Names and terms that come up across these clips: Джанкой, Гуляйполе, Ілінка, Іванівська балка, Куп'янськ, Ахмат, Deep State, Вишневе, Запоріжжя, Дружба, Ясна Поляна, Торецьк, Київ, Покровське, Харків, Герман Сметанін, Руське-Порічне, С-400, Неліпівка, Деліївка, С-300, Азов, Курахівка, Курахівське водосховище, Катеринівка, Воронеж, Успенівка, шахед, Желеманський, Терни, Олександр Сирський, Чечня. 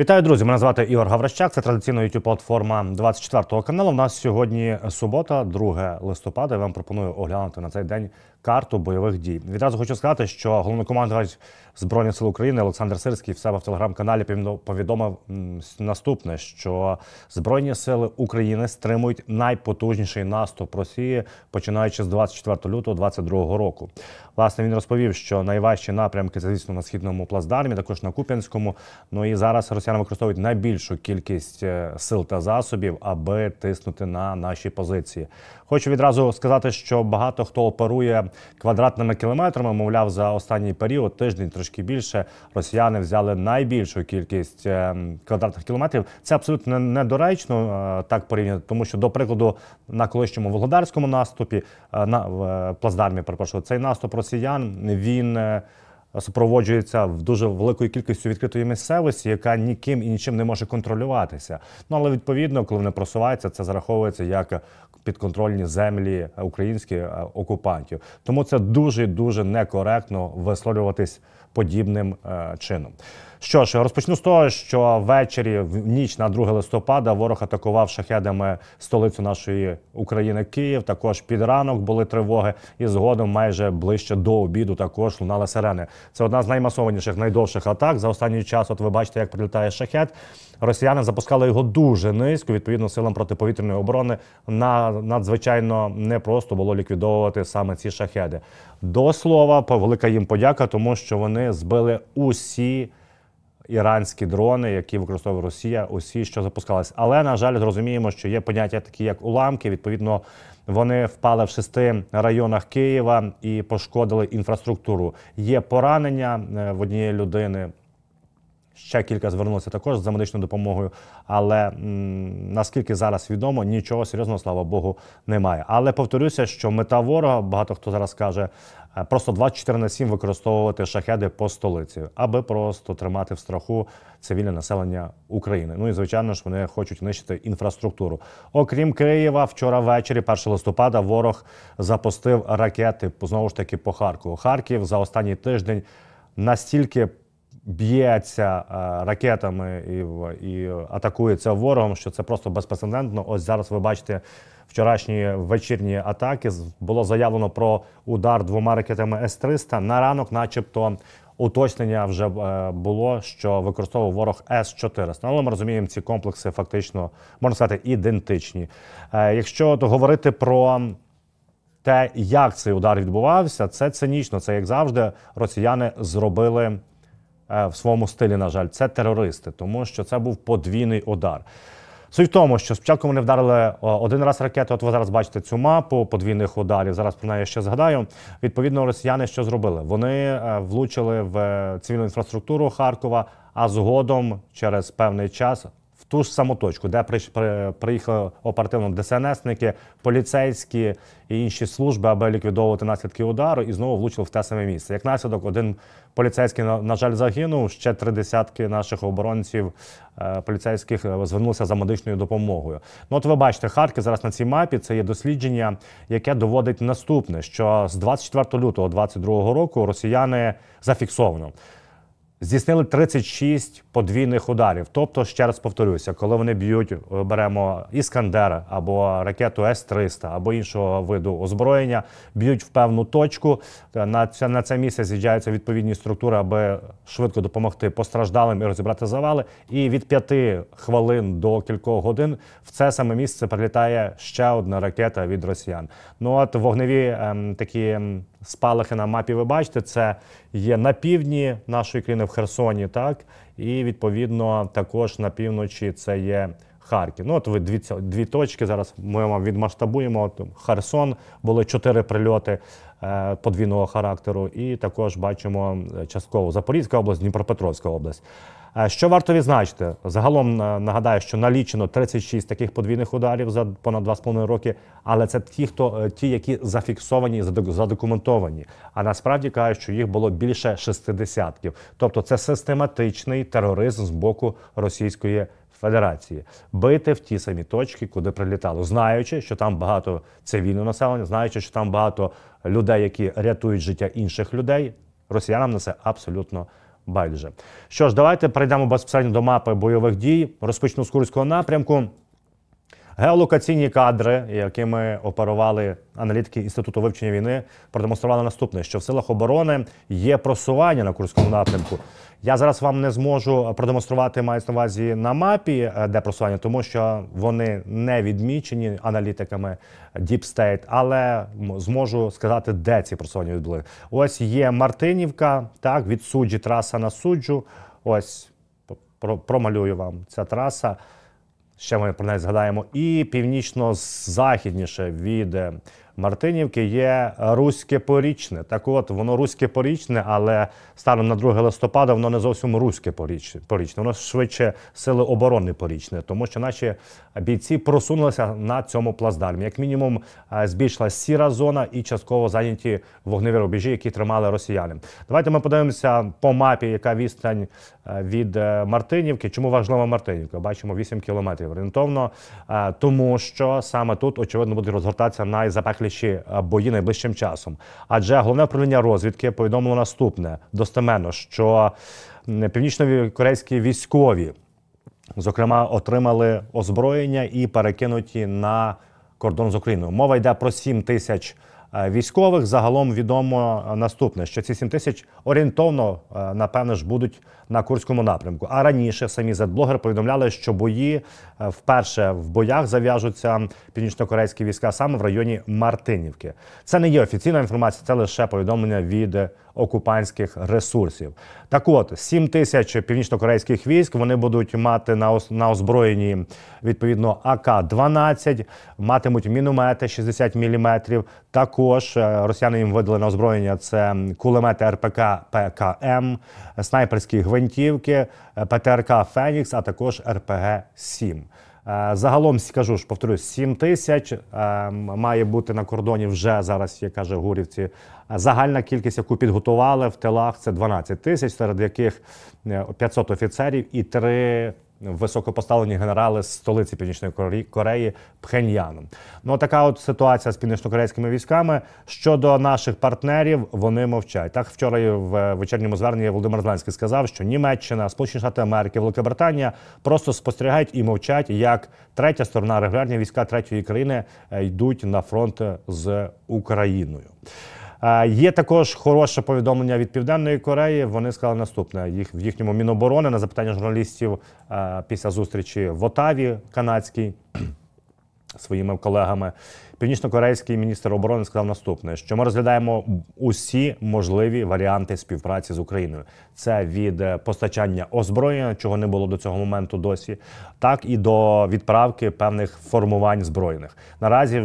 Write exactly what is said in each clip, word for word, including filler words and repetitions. Вітаю, друзі! Мене звати Ігор Гавращак. Це традиційна YouTube-платформа двадцять четвертого каналу. У нас сьогодні субота, друге листопада. Я вам пропоную оглянути на цей день карту бойових дій. Відразу хочу сказати, що головнокомандувач Збройних сил України Олександр Сирський в себе в телеграм-каналі повідомив наступне, що Збройні сили України стримують найпотужніший наступ Росії, починаючи з двадцять четвертого лютого двадцять другого року. Власне, він розповів, що найважчі напрямки, звісно, на Східному плацдармі, також на Куп'янському. Ну і зараз росіяни використовують найбільшу кількість сил та засобів, аби тиснути на наші позиції. Хочу відразу сказати, що багато хто оперує квадратними кілометрами, мовляв, за останній період, тиждень, трошки більше, росіяни взяли найбільшу кількість квадратних кілометрів. Це абсолютно недоречно так порівняти, тому що, до прикладу, на колишньому Володарському наступі, на плацдармі, перепрошую, цей наступ росіян, він супроводжується дуже великою кількістю відкритої місцевості, яка ніким і нічим не може контролюватися. Ну, але, відповідно, коли вони просуваються, це зараховується як підконтрольні землі українських окупантів. Тому це дуже-дуже некоректно висловлюватись подібним е, чином. Що ж, розпочну з того, що ввечері, в ніч на друге листопада, ворог атакував шахедами столицю нашої України Київ. Також під ранок були тривоги і згодом майже ближче до обіду також лунали сирени. Це одна з наймасованіших, найдовших атак. За останній час, от ви бачите, як прилітає шахед. Росіяни запускали його дуже низько, відповідно, силам протиповітряної оборони на надзвичайно непросто було ліквідовувати саме ці шахеди. До слова, велика їм подяка, тому що вони збили усі іранські дрони, які використовує Росія, усі, що запускалися. Але, на жаль, розуміємо, що є поняття такі, як уламки. Відповідно, вони впали в шести районах Києва і пошкодили інфраструктуру. Є поранення в однієї людини. Ще кілька звернулися також за медичною допомогою, але м, наскільки зараз відомо, нічого серйозного, слава Богу, немає. Але повторюся, що мета ворога, багато хто зараз каже, просто двадцять чотири на сім використовувати шахеди по столиці, аби просто тримати в страху цивільне населення України. Ну і, звичайно ж, вони хочуть нищити інфраструктуру. Окрім Києва, вчора ввечері, першого листопада, ворог запустив ракети, знову ж таки, по Харкову. Харків за останній тиждень настільки б'ється ракетами і, і атакується ворогом, що це просто безпрецедентно. Ось зараз ви бачите вчорашні вечірні атаки. Було заявлено про удар двома ракетами С триста. На ранок начебто уточнення вже було, що використовував ворог С чотириста. Але ми розуміємо, ці комплекси фактично, можна сказати, ідентичні. Якщо то говорити про те, як цей удар відбувався, це цинічно. Це, як завжди, росіяни зробили в своєму стилі, на жаль, це терористи, тому що це був подвійний удар. Суть в тому, що спочатку вони вдарили один раз ракети, от ви зараз бачите цю мапу подвійних ударів, зараз про неї ще згадаю. Відповідно, росіяни що зробили? Вони влучили в цивільну інфраструктуру Харкова, а згодом через певний час в ту ж саму точку, де приїхали оперативно ДСНСники, поліцейські і інші служби, аби ліквідовувати наслідки удару, і знову влучили в те саме місце. Як наслідок, один поліцейський, на жаль, загинув, ще три десятки наших оборонців поліцейських звернулися за медичною допомогою. Ну от ви бачите, Харків зараз на цій мапі, це є дослідження, яке доводить наступне, що з двадцять четвертого лютого двадцять другого року росіяни зафіксовано здійснили тридцять шість подвійних ударів. Тобто, ще раз повторюся, коли вони б'ють, беремо «Іскандер» або ракету С триста, або іншого виду озброєння, б'ють в певну точку, на це, на це місце з'їжджаються відповідні структури, аби швидко допомогти постраждалим і розібрати завали. І від п'яти хвилин до кількох годин в це саме місце прилітає ще одна ракета від росіян. Ну от вогневі ем, такі спалахи на мапі ви бачите, це є на півдні нашої країни, в Херсоні, так, і відповідно також на півночі це є Харків. Ну от ви дві, дві точки, зараз ми вам відмасштабуємо, от Херсон, були чотири прильоти е, подвійного характеру, і також бачимо частково Запорізька область, Дніпропетровська область. Що варто відзначити? Загалом нагадаю, що налічено тридцять шість таких подвійних ударів за понад два з половиною роки, але це ті, хто, ті, які зафіксовані і задокументовані. А насправді кажуть, що їх було більше шістдесят. Тобто це систематичний тероризм з боку Російської Федерації. Бити в ті самі точки, куди прилітало, знаючи, що там багато цивільного населення, знаючи, що там багато людей, які рятують життя інших людей, росіянам несе абсолютно байдуже. Що ж, давайте перейдемо безпосередньо до мапи бойових дій. Розпочну з Курського напрямку. Геолокаційні кадри, якими оперували аналітики Інституту вивчення війни, продемонстрували наступне, що в силах оборони є просування на Курському напрямку. Я зараз вам не зможу продемонструвати, маю на увазі, на мапі, де просування, тому що вони не відмічені аналітиками Deep State, але зможу сказати, де ці просування відбули. Ось є Мартинівка, так, від Суджі траса на Суджу. Ось, промалюю вам ця траса. Ще ми про неї згадаємо. І північно-західніше від Мартинівки є Руське-Порічне. Так от, воно Руське-Порічне, але станом на друге листопада воно не зовсім Руське-Порічне. Воно швидше сили оборони Порічне, тому що наші бійці просунулися на цьому плацдармі. Як мінімум, збільшилася сіра зона і частково зайняті вогневі рубежі, які тримали росіяни. Давайте ми подивимося по мапі, яка відстань від Мартинівки. Чому важлива Мартинівка? Бачимо вісім кілометрів орієнтовно, тому що саме тут, очевидно, буде розгортатися найзапекліші бої найближчим часом. Адже Головне управління розвідки повідомило наступне, достеменно, що північно-корейські військові, зокрема, отримали озброєння і перекинуті на кордон з Україною. Мова йде про сім тисяч військових. Загалом відомо наступне, що ці сім тисяч орієнтовно, напевне ж, будуть на Курському напрямку. А раніше самі зет-блогери повідомляли, що бої вперше в боях зав'яжуться північно-корейські війська саме в районі Мартинівки. Це не є офіційна інформація, це лише повідомлення від окупантських ресурсів. Так от, сім тисяч північно-корейських військ, вони будуть мати на озброєнні, відповідно, а ка дванадцять, матимуть міномети шістдесят міліметрів, також росіяни їм видали на озброєння це кулемети ер пе ка пе ка ем, снайперські гвинтівки, пе те ер ка «Фенікс», а також ер пе ге сім. Загалом, скажу ж, повторюсь, сім тисяч має бути на кордоні вже зараз, як каже Гурівці. Загальна кількість, яку підготували в тилах, це дванадцять тисяч, серед яких п'ятсот офіцерів і три високопоставлені генерали з столиці Північної Кореї Пхеньяну. Ну, така от ситуація з північно-корейськими військами. Щодо наших партнерів, вони мовчать. Так, вчора в вечірньому зверненні Володимир Зеленський сказав, що Німеччина, Сполучені Штати Америки, Велика Британія просто спостерігають і мовчать, як третя сторона, регулярні війська третьої країни йдуть на фронт з Україною. Є також хороше повідомлення від Південної Кореї. Вони сказали наступне. Їх, в їхньому Міноборони на запитання журналістів е, після зустрічі в Отаві канадській своїми колегами, північно-корейський міністр оборони сказав наступне, що ми розглядаємо усі можливі варіанти співпраці з Україною. Це від постачання озброєння, чого не було до цього моменту досі, так і до відправки певних формувань збройних. Наразі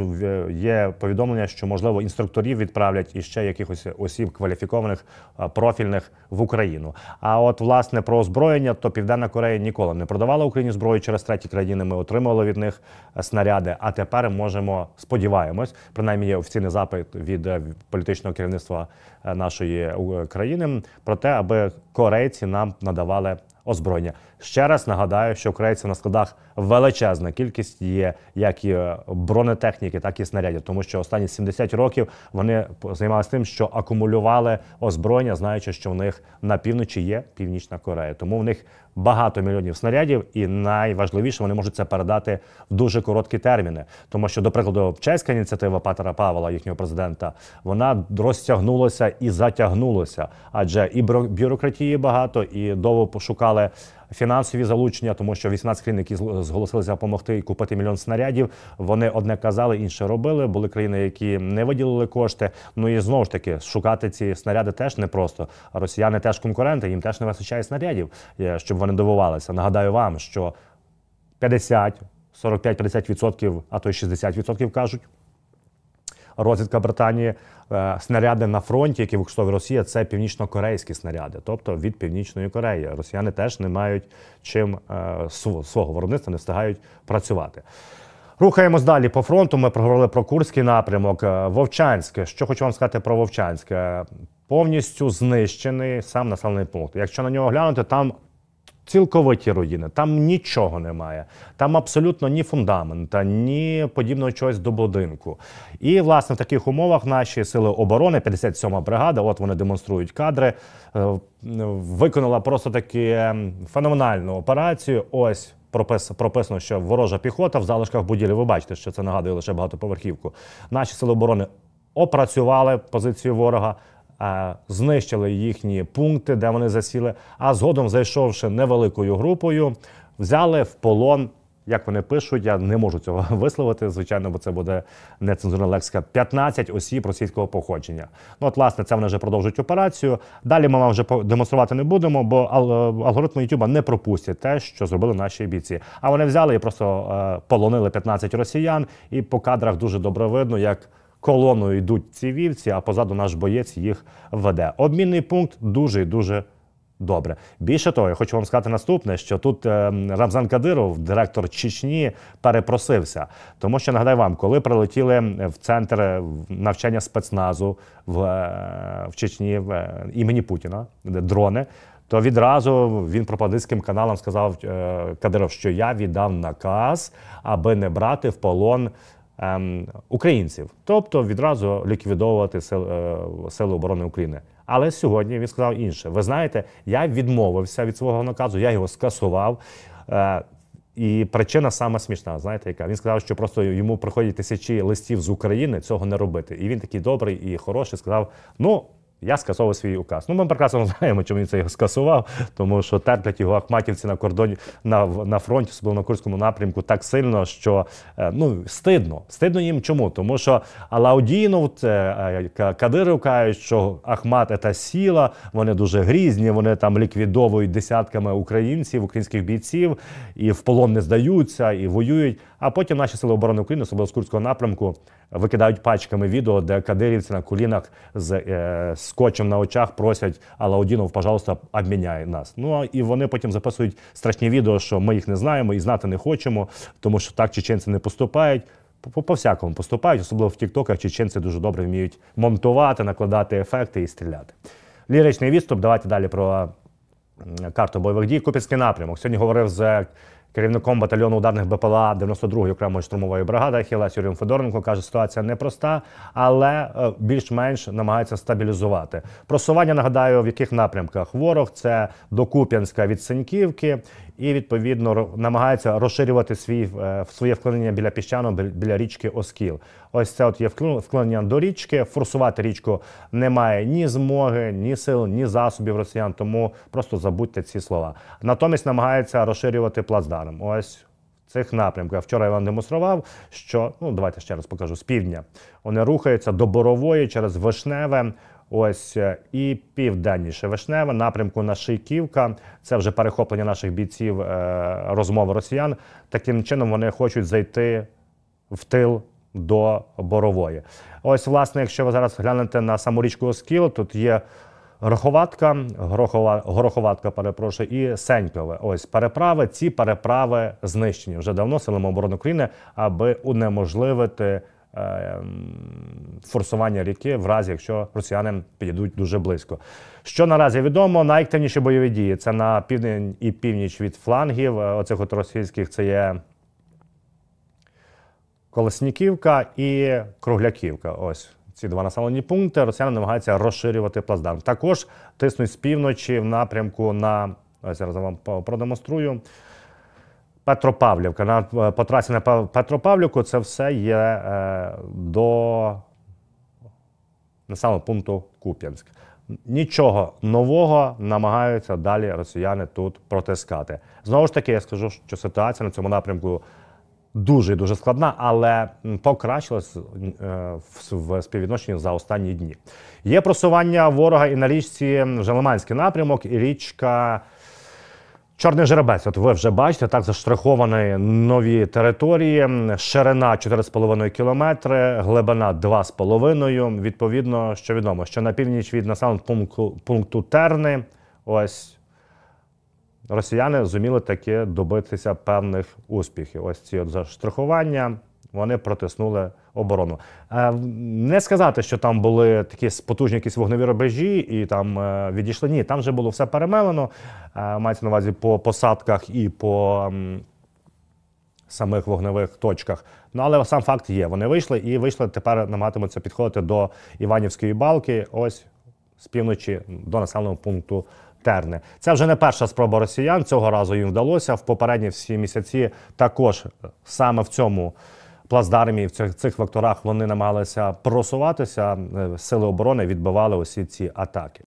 є повідомлення, що, можливо, інструкторів відправлять і ще якихось осіб кваліфікованих, профільних в Україну. А от, власне, про озброєння, то Південна Корея ніколи не продавала Україні зброю через треті країни, ми отримували від них снаряди, а тепер можемо сподіватися, Сподіваємось, принаймні є офіційний запит від політичного керівництва нашої країни про те, аби корейці нам надавали озброєння. Ще раз нагадаю, що корейців на складах величезна кількість є, як і бронетехніки, так і снарядів, тому що останні сімдесят років вони займалися тим, що акумулювали озброєння, знаючи, що в них на півночі є Північна Корея. Тому в них багато мільйонів снарядів, і найважливіше, вони можуть це передати в дуже короткі терміни. Тому що, до прикладу, чеська ініціатива Петра Павла, їхнього президента, вона розтягнулася і затягнулася, адже і бюрократії багато, і довго пошукали фінансові залучення, тому що вісімнадцять країн, які зголосилися допомогти і купити мільйон снарядів, вони одне казали, інше робили. Були країни, які не виділили кошти. Ну і знову ж таки, шукати ці снаряди теж непросто. Росіяни теж конкуренти, їм теж не вистачає снарядів, щоб вони дивувалися. Нагадаю вам, що п'ятдесят, сорок п'ять, п'ятдесят відсотків, а то й шістдесят відсотків кажуть, розвідка Британії, снаряди на фронті, які використовує Росія, це північно-корейські снаряди, тобто від Північної Кореї. Росіяни теж не мають чим свого виробництва, не встигають працювати. Рухаємось далі по фронту. Ми проговорили про Курський напрямок. Вовчанське. Що хочу вам сказати про Вовчанське? Повністю знищений сам населений пункт. Якщо на нього глянути, там Цілковиті руїни, там нічого немає. Там абсолютно ні фундамента, ні подібного чогось до будинку. І, власне, в таких умовах наші сили оборони, п'ятдесят сьома бригада, от вони демонструють кадри, виконала просто таку феноменальну операцію. Ось прописано, що ворожа піхота в залишках будівлі. Ви бачите, що це нагадує лише багатоповерхівку. Наші сили оборони опрацювали позицію ворога, знищили їхні пункти, де вони засіли, а згодом, зайшовши невеликою групою, взяли в полон, як вони пишуть, я не можу цього висловити, звичайно, бо це буде нецензурна лексика, п'ятнадцять осіб російського походження. Ну от, власне, це вони вже продовжують операцію. Далі ми вам вже демонструвати не будемо, бо алгоритми Ютуба не пропустять те, що зробили наші бійці. А вони взяли і просто е, полонили п'ятнадцять росіян, і по кадрах дуже добре видно, як колоною йдуть ці вівці, а позаду наш боєць їх веде. Обмінний пункт дуже і дуже добре. Більше того, я хочу вам сказати наступне, що тут Рамзан Кадиров, директор Чечні, перепросився. Тому що, нагадаю вам, коли прилетіли в центр навчання спецназу в, в Чечні імені Путіна, дрони, то відразу він пропагандистським каналам сказав Кадиров, що я віддав наказ, аби не брати в полон українців. Тобто відразу ліквідовувати Сили оборони України. Але сьогодні він сказав інше. Ви знаєте, я відмовився від свого наказу, я його скасував. І причина саме смішна, знаєте яка? Він сказав, що просто йому приходять тисячі листів з України цього не робити. І він такий добрий і хороший сказав, ну, я скасовував свій указ. Ну, ми прекрасно знаємо, чому він це його скасував, тому що терплять його ахматівці на кордоні, на, на фронті, особливо на Курському напрямку, так сильно, що, ну, стидно. Стидно їм чому? Тому що Алаудінов, Кадиров кажуть, що Ахмат – це сила, вони дуже грізні, вони там ліквідовують десятками українців, українських бійців, і в полон не здаються, і воюють. А потім наші сили оборони України, особливо з Курського напрямку, викидають пачками відео, де кадирівці на колінах з е, скотчем на очах просять Алаудінов, пожалуйста, обміняй нас. Ну, і вони потім записують страшні відео, що ми їх не знаємо і знати не хочемо, тому що так чеченці не поступають. По-всякому поступають, особливо в тіктоках чеченці дуже добре вміють монтувати, накладати ефекти і стріляти. Ліричний відступ. Давайте далі про карту бойових дій. Куп'янський напрямок. Сьогодні говорив з керівником батальйону ударних БПЛА дев'яносто другої окремої штурмової бригади Хілас Юрій Федоренко, каже, ситуація непроста, але більш-менш намагається стабілізувати. Просування, нагадаю, в яких напрямках ворог – це до Куп'янська від Синьківки і, відповідно, намагається розширювати свій, своє вклинення біля Піщану, біля річки Оскіл. Ось це от є вклинення до річки, форсувати річку немає ні змоги, ні сил, ні засобів росіян, тому просто забудьте ці слова. Натомість намагається розширювати плацдарм. Ось в цих напрямках. Вчора я вам демонстрував, що, ну давайте ще раз покажу, з півдня вони рухаються до Борової через Вишневе, ось і південніше Вишневе, напрямку на Шийківка. Це вже перехоплення наших бійців, розмови росіян. Таким чином вони хочуть зайти в тил до Борової. Ось, власне, якщо ви зараз глянете на саму річку Оскіл, тут є Гороховатка, Горохова, Гороховатка, перепрошую, і Сенькове. Ось переправи, ці переправи знищені вже давно силами оборони України, аби унеможливити е, форсування ріки в разі, якщо росіяни підійдуть дуже близько. Що наразі відомо, найактивніші бойові дії – це на південь і північ від флангів оцих от російських, це є Колесніківка і Кругляківка, ось. Ці два населені пункти росіяни намагаються розширювати плацдарм. Також тиснуть з півночі в напрямку на, ось зараз вам продемонструю, Петропавлівка. На, по трасі на Петропавлівку це все є е, до населеного пункту Куп'янськ. Нічого нового намагаються далі росіяни тут протискати. Знову ж таки, я скажу, що ситуація на цьому напрямку дуже і дуже складна, але покращилась в співвідношенні за останні дні. Є просування ворога і на річці Желеманський напрямок, і річка Чорний Жеребець. От ви вже бачите, так заштриховані нові території, ширина чотири з половиною кілометри, глибина два з половиною. Відповідно, що відомо, що на північ від населеного пункту, пункту Терни, ось, росіяни зуміли таки добитися певних успіхів. Ось ці от заштрихування, вони протиснули оборону. Не сказати, що там були такі потужні якісь вогневі рубежі і там відійшли. Ні, там вже було все перемелено, мається на увазі по посадках і по самих вогневих точках. Ну, але сам факт є. Вони вийшли і вийшли, тепер намагатимуться підходити до Іванівської балки, ось з півночі до населеного пункту Терни. Це вже не перша спроба росіян, цього разу їм вдалося. В попередні всі місяці також саме в цьому плацдармі, в цих, цих векторах вони намагалися просуватися, сили оборони відбивали усі ці атаки.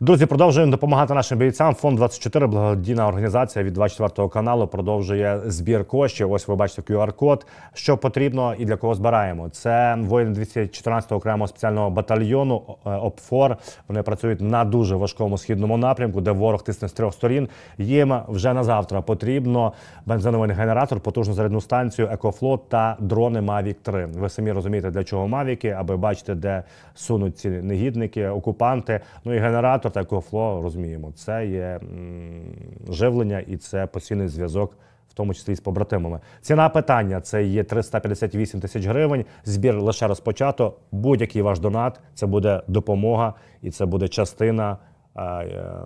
Друзі, продовжуємо допомагати нашим бійцям. Фонд двадцять чотири, благодійна організація від двадцять четвертого каналу, продовжує збір коштів. Ось ви бачите кю ар код. Що потрібно і для кого збираємо? Це воїни двісті чотирнадцятого окремого спеціального батальйону ОПФОР. Вони працюють на дуже важкому східному напрямку, де ворог тисне з трьох сторін. Їм вже на завтра потрібно бензиновий генератор, потужну зарядну станцію, екофлот та дрони мавік три. Ви самі розумієте, для чого мавіки, аби бачити, де сунуть ці негідники, окупанти. Ну і генератор такого фло, розуміємо, це є живлення і це постійний зв'язок, в тому числі і з побратимами. Ціна питання – це є триста п'ятдесят вісім тисяч гривень, збір лише розпочато, будь-який ваш донат – це буде допомога і це буде частина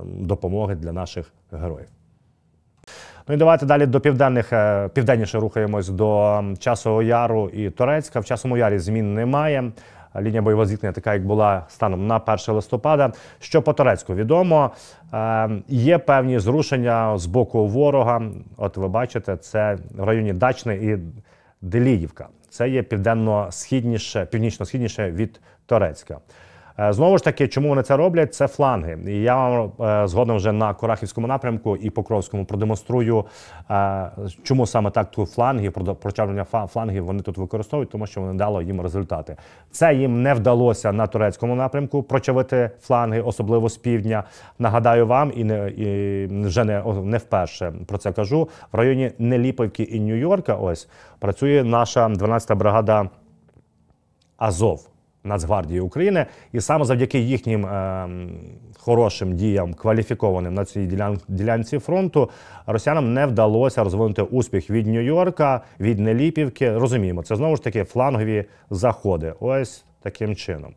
допомоги для наших героїв. Ну і давайте далі до південних, південніше рухаємось до Часового Яру і Торецька. В Часовому Ярі змін немає. Лінія бойового зіткнення така, як була станом на перше листопада. Що по Торецьку відомо, є певні зрушення з боку ворога. От ви бачите, це в районі Дачне і Деліївка. Це є південно-східніше, північно-східніше від Торецька. Знову ж таки, чому вони це роблять? Це фланги. І я вам згодом вже на Курахівському напрямку і Покровському продемонструю, чому саме так тут фланги, прочавлення флангів вони тут використовують, тому що вони дало їм результати. Це їм не вдалося на турецькому напрямку прочавити фланги, особливо з півдня. Нагадаю вам, і, не, і вже не, не вперше про це кажу, в районі Неліпівки і Нью-Йорка ось працює наша дванадцята бригада «Азов» Нацгвардії України, і саме завдяки їхнім е, хорошим діям, кваліфікованим на цій ділян, ділянці фронту, росіянам не вдалося розвинути успіх від Нью-Йорка, від Неліпівки. Розуміємо, це знову ж таки флангові заходи. Ось таким чином.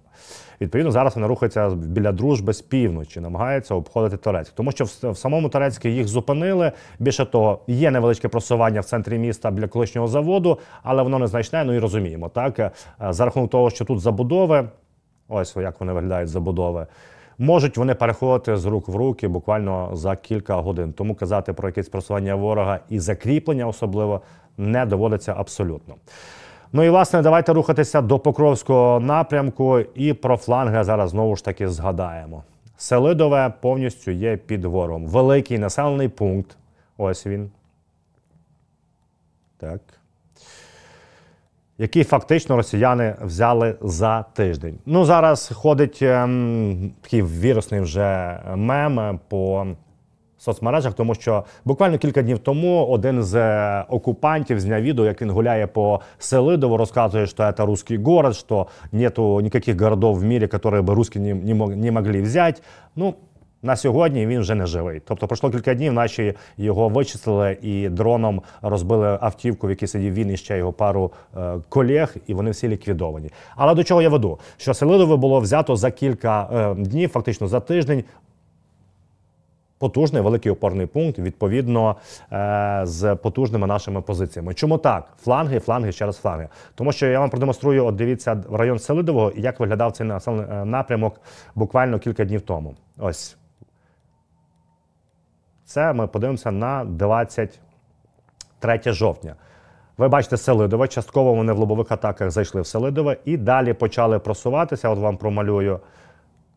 Відповідно, зараз вони рухаються біля Дружби з півночі, намагаються обходити Торецьк. Тому що в, в самому Торецьку їх зупинили. Більше того, є невеличке просування в центрі міста біля колишнього заводу, але воно незначне, ну і розуміємо, так? За рахунок того, що тут забудови, ось як вони виглядають, забудови, можуть вони переходити з рук в руки буквально за кілька годин. Тому казати про якесь просування ворога і закріплення особливо не доводиться абсолютно. Ну і, власне, давайте рухатися до Покровського напрямку і про фланги зараз знову ж таки згадаємо. Селидове повністю є під ворогом. Великий населений пункт. Ось він. Так. Який фактично росіяни взяли за тиждень. Ну, зараз ходить ем, такий вірусний вже мем по соцмережах, тому що буквально кілька днів тому один з окупантів зняв відео, як він гуляє по Селидову, розказує, що це русський город, що нету ніяких городов в мірі, які б русські не могли взяти. Ну, на сьогодні він вже не живий. Тобто пройшло кілька днів, наші його вичислили і дроном розбили автівку, в якій сидів він і ще його пару е, колег, і вони всі ліквідовані. Але до чого я веду? Що Селидове було взято за кілька е, днів, фактично за тиждень. Потужний великий опорний пункт, відповідно, з потужними нашими позиціями. Чому так? Фланги, фланги, ще раз фланги. Тому що я вам продемонструю, от дивіться, район Селидового, як виглядав цей напрямок буквально кілька днів тому. Ось. Це ми подивимося на двадцять третє жовтня. Ви бачите Селидове, частково вони в лобових атаках зайшли в Селидове і далі почали просуватися, от вам промалюю.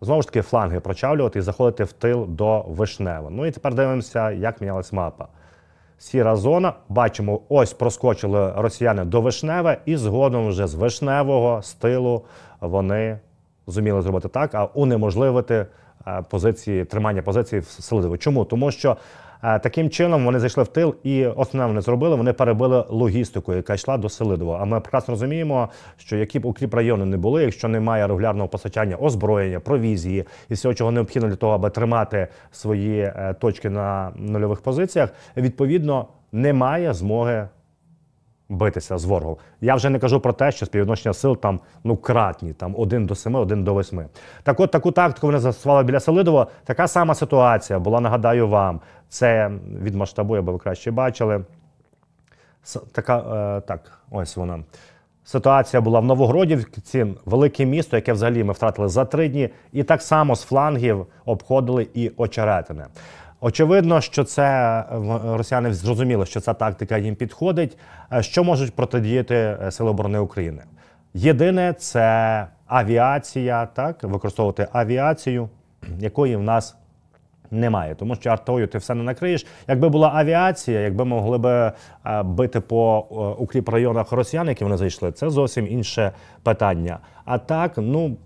Знову ж таки, фланги прочавлювати і заходити в тил до Вишнева. Ну і тепер дивимося, як мінялась мапа. Сіра зона, бачимо, ось проскочили росіяни до Вишнева, і згодом вже з Вишневого, з тилу, вони зуміли зробити так, а унеможливити позиції, тримання позиції в Селидові. Чому? Тому що таким чином вони зайшли в тил і основне вони зробили, вони перебили логістику, яка йшла до Селидова. А ми прекрасно розуміємо, що які б укріп райони не були, якщо немає регулярного постачання озброєння, провізії і всього, чого необхідно для того, аби тримати свої точки на нульових позиціях, відповідно, немає змоги битися з ворогом. Я вже не кажу про те, що співвідношення сил там, ну, кратні, там один до семи, один до восьми. Так от, таку тактику вони застосували біля Селидова. Така сама ситуація була, нагадаю вам. Це від масштабу, аби ви краще бачили. Така, е, так, ось вона. Ситуація була в Новогродівці, велике місто, яке взагалі ми втратили за три дні. І так само з флангів обходили і Очеретине. Очевидно, що це росіяни зрозуміли, що ця тактика їм підходить. Що можуть протидіяти Сили оборони України? Єдине – це авіація, так? Використовувати авіацію, якої в нас немає, тому що артою ти все не накриєш. Якби була авіація, якби могли б бити по укріпрайонах росіян, які вони зайшли, це зовсім інше питання. А так, ну,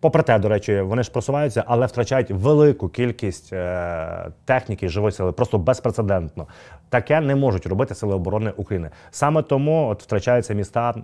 попри те, до речі, вони ж просуваються, але втрачають велику кількість техніки живої сили, просто безпрецедентно. Таке не можуть робити Сили оборони України. Саме тому от втрачаються міста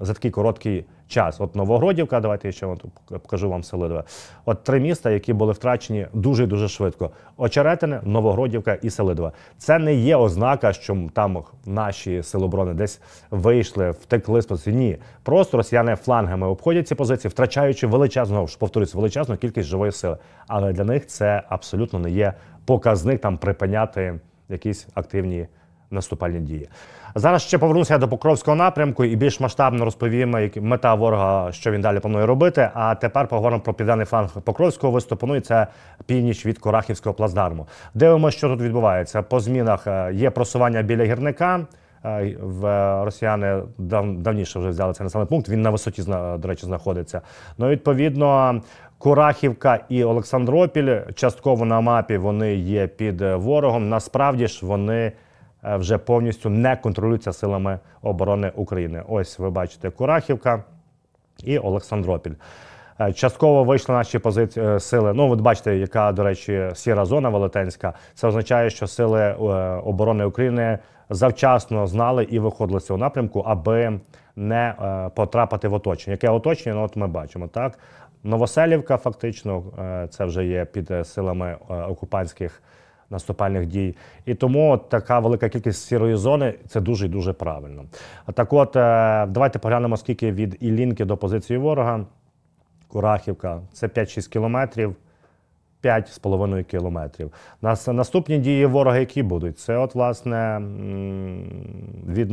за такий короткий час. От Новогродівка, давайте я ще от покажу вам Селидове. От три міста, які були втрачені дуже-дуже швидко. Очеретине, Новогродівка і Селидове. Це не є ознака, що там наші Сили оборони десь вийшли, втекли з позиції. Ні. Просто росіяни флангами обходять ці позиції, втрачаючи величезну, повторюсь, величезну кількість живої сили. Але для них це абсолютно не є показник там припиняти якісь активні наступальні дії. Зараз ще повернуся до Покровського напрямку і більш масштабно розповімо, як мета ворога, що він далі планує робити. А тепер поговоримо про південний фланг Покровського виступу, ну і це північ від Курахівського плацдарму. Дивимося, що тут відбувається. По змінах є просування біля Гірника. Росіяни дав, давніше вже взяли цей населений пункт, він на висоті, до речі, знаходиться. Ну, відповідно, Курахівка і Олександропіль частково на мапі вони є під ворогом. Насправді ж вони вже повністю не контролюються силами оборони України. Ось ви бачите Курахівка і Олександропіль. Частково вийшли наші позиції сили. Ну, ви бачите, яка, до речі, сіра зона велетенська. Це означає, що сили оборони України завчасно знали і виходили з цього напрямку, аби не потрапити в оточення. Яке оточення? Ну, от ми бачимо, так? Новоселівка, фактично, це вже є під силами окупантських наступальних дій. І тому така велика кількість сірої зони – це дуже і дуже правильно. Так от, давайте поглянемо, скільки від Ілінки до позиції ворога. Курахівка – це п'ять-шість кілометрів, п'ять з половиною кілометрів. Наступні дії ворога, які будуть, це от, власне, від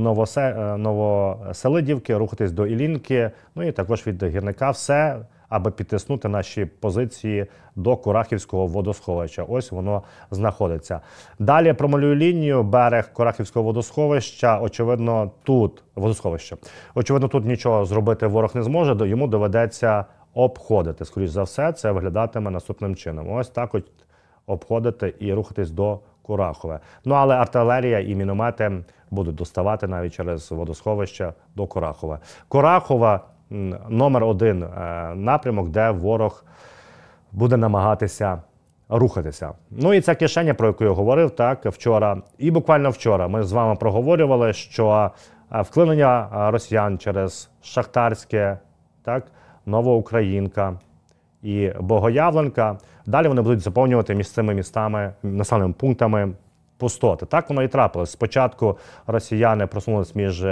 Новоселидівки рухатись до Ілінки, ну і також від Гірника. Все, аби підтиснути наші позиції до Курахівського водосховища. Ось воно знаходиться. Далі промалюю лінію, берег Курахівського водосховища, очевидно, тут, водосховище. Очевидно, тут нічого зробити ворог не зможе, йому доведеться обходити. Скоріш за все, це виглядатиме наступним чином. Ось так от обходити і рухатись до Курахове. Ну, але артилерія і міномети будуть доставати навіть через водосховище до Курахова. Курахова – номер один напрямок, де ворог буде намагатися рухатися. Ну і ця кишеня, про яку я говорив, так, вчора. І буквально вчора ми з вами проговорювали, що вклинення росіян через Шахтарське, так, Новоукраїнка і Богоявленка. Далі вони будуть заповнювати між цими містами, населеними пунктами пустоти. Так воно і трапилось. Спочатку росіяни просунулись між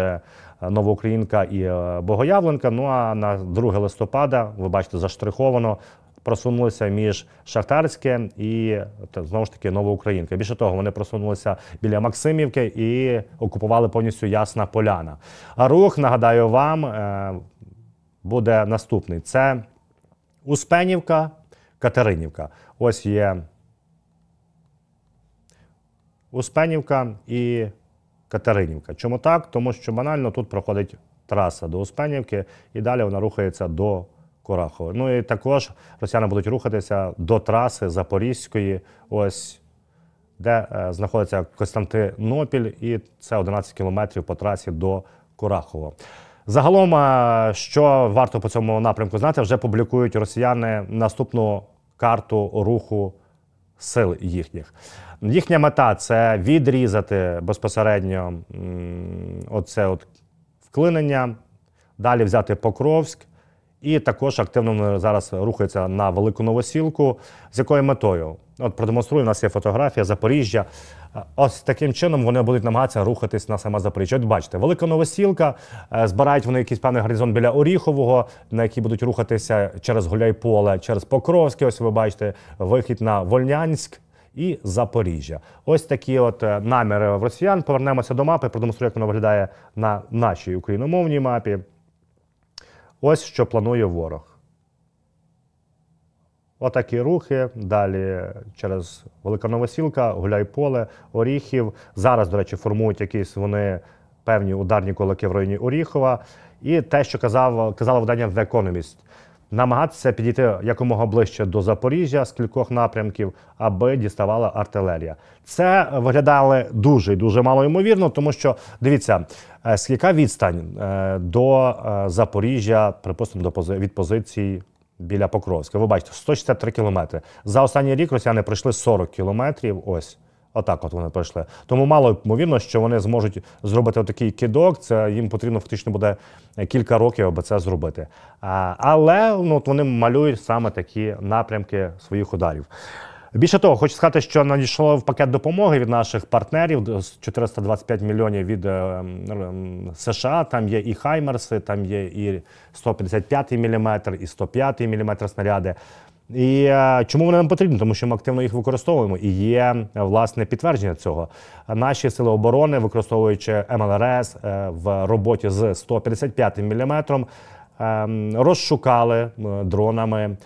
Новоукраїнка і Богоявленка, ну а на друге листопада, ви бачите, заштриховано, просунулися між Шахтарське і, знову ж таки, Новоукраїнка. Більше того, вони просунулися біля Максимівки і окупували повністю Ясна Поляна. А рух, нагадаю вам, буде наступний. Це Успенівка, Катеринівка. Ось є Успенівка і Катеринівка. Чому так? Тому що банально тут проходить траса до Успенівки і далі вона рухається до Курахова. Ну і також росіяни будуть рухатися до траси Запорізької, ось де е, знаходиться Костянтинопіль, і це одинадцять кілометрів по трасі до Курахова. Загалом, що варто по цьому напрямку знати, вже публікують росіяни наступну карту руху сил їхніх. Їхня мета – це відрізати безпосередньо оце от вклинення, далі взяти Покровськ, і також активно зараз рухається на Велику Новосілку. З якою метою? От продемонструю, у нас є фотографія Запоріжжя. Ось таким чином вони будуть намагатися рухатись на саме Запоріжжя. От бачите, Велика Новосілка, збирають вони якийсь певний горизонт біля Оріхового, на який будуть рухатися через Гуляйполе, через Покровське, ось ви бачите, вихід на Вольнянськ і Запоріжжя. Ось такі от наміри в росіян. Повернемося до мапи, продемонструю, як вона виглядає на нашій україномовній мапі. Ось що планує ворог. Отакі рухи, далі через Велика Новосілка, Гуляйполе, Оріхів. Зараз, до речі, формують якісь вони певні ударні кулаки в районі Оріхова. І те, що казав, казало видання The Economist. Намагатися підійти якомога ближче до Запоріжжя з кількох напрямків, аби діставала артилерія. Це виглядало дуже і дуже мало ймовірно, тому що, дивіться, скільки відстань до Запоріжжя, припустимо, від позиції біля Покровська. Ви бачите, сто шістдесят три кілометри. За останній рік росіяни пройшли сорок кілометрів, ось. Отак от вони пройшли. Тому мало ймовірно, що вони зможуть зробити отакий кидок. Це їм потрібно фактично буде кілька років, аби це зробити. А, але ну, вони малюють саме такі напрямки своїх ударів. Більше того, хочу сказати, що надійшло в пакет допомоги від наших партнерів, чотириста двадцять п'ять мільйонів від е, США, там є і Хаймерси, там є і сто п'ятдесят п'ять міліметр, і сто п'ять міліметр снаряди. І е, чому вони нам потрібні? Тому що ми активно їх використовуємо і є, власне, підтвердження цього. Наші сили оборони, використовуючи ем ел ер ес е, в роботі з сто п'ятдесят п'ять міліметром, е, розшукали дронами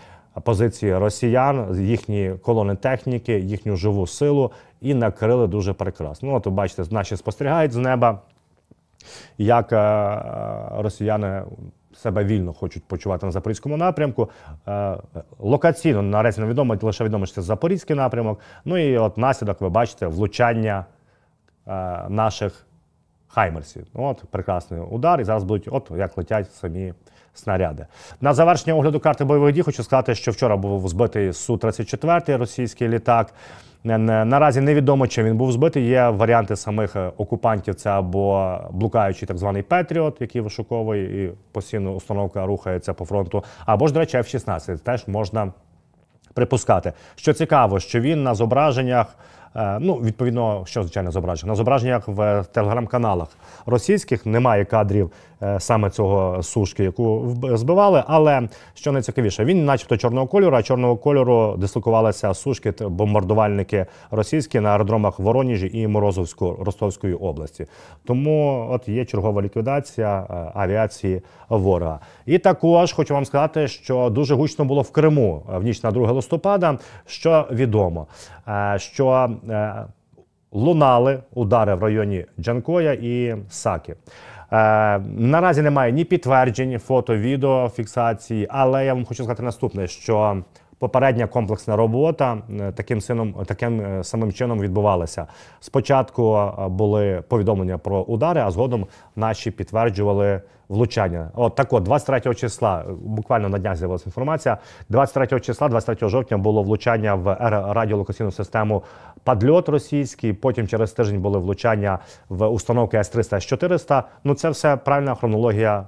позиції росіян, їхні колони техніки, їхню живу силу і накрили дуже прекрасно. Ну, от ви бачите, наші спостерігають з неба, як росіяни себе вільно хочуть почувати на запорізькому напрямку. Локаційно, наразі невідомо, лише відомо, що це запорізький напрямок. Ну і от наслідок, ви бачите, влучання наших хаймерсів. От, прекрасний удар, і зараз будуть, от як летять самі снаряди. На завершення огляду карти бойових дій хочу сказати, що вчора був збитий су тридцять чотири, російський літак. Наразі невідомо, чим він був збитий. Є варіанти самих окупантів, це або блукаючий так званий Петріот, який вишуковує, і постійно установка рухається по фронту, або ж, до речі, еф шістнадцять, теж можна припускати. Що цікаво, що він на зображеннях, ну, відповідно, що, звичайно, зображення? На зображеннях в телеграм-каналах російських немає кадрів саме цього сушки, яку збивали, але, що найцікавіше, він начебто чорного кольору, а чорного кольору дислокувалися сушки, бомбардувальники російські на аеродромах Воронежі і Морозовську, Ростовської області. Тому от є чергова ліквідація авіації ворога. І також хочу вам сказати, що дуже гучно було в Криму в ніч на друге листопада, що відомо, що лунали удари в районі Джанкоя і Саки. Наразі немає ні підтверджень, фото, відео, фіксації, але я вам хочу сказати наступне, що попередня комплексна робота таким, сином, таким самим чином відбувалася. Спочатку були повідомлення про удари, а згодом наші підтверджували влучання. От так от, двадцять третього числа, буквально на днях з'явилася інформація, двадцять третього числа, двадцять третього жовтня було влучання в радіолокаційну систему «Падльот» російський, потім через тиждень були влучання в установки ес триста, ес чотириста. Ну це все правильна хронологія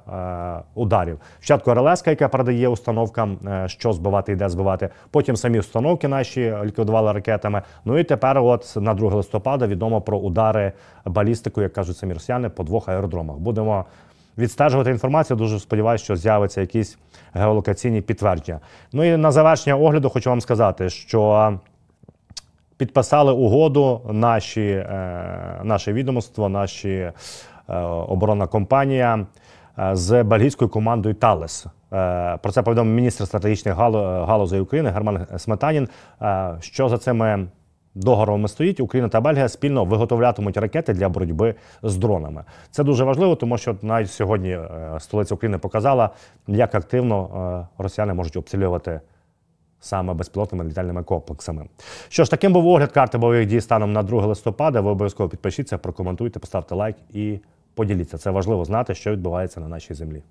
е, ударів. Спочатку РЛС, яка передає установкам, е, що збивати і де збивати, потім самі установки наші ліквідували ракетами. Ну і тепер от на друге листопада відомо про удари балістикою, як кажуть самі росіяни, по двох аеродромах. Будемо відстежувати інформацію, дуже сподіваюся, що з'явиться якісь геолокаційні підтвердження. Ну і на завершення огляду хочу вам сказати, що підписали угоду наші, е, наше відомство, наші е, оборонна компанія з бельгійською командою «Талес». Про це повідомив міністр стратегічних галузей України Герман Сметанін, що за цими договорами стоїть. Україна та Бельгія спільно виготовлятимуть ракети для боротьби з дронами. Це дуже важливо, тому що навіть сьогодні столиця України показала, як активно росіяни можуть обстрілювати саме безпілотними літальними комплексами. Що ж, таким був огляд карти бойових дій станом на друге листопада. Ви обов'язково підпишіться, прокоментуйте, поставте лайк і поділіться. Це важливо знати, що відбувається на нашій землі.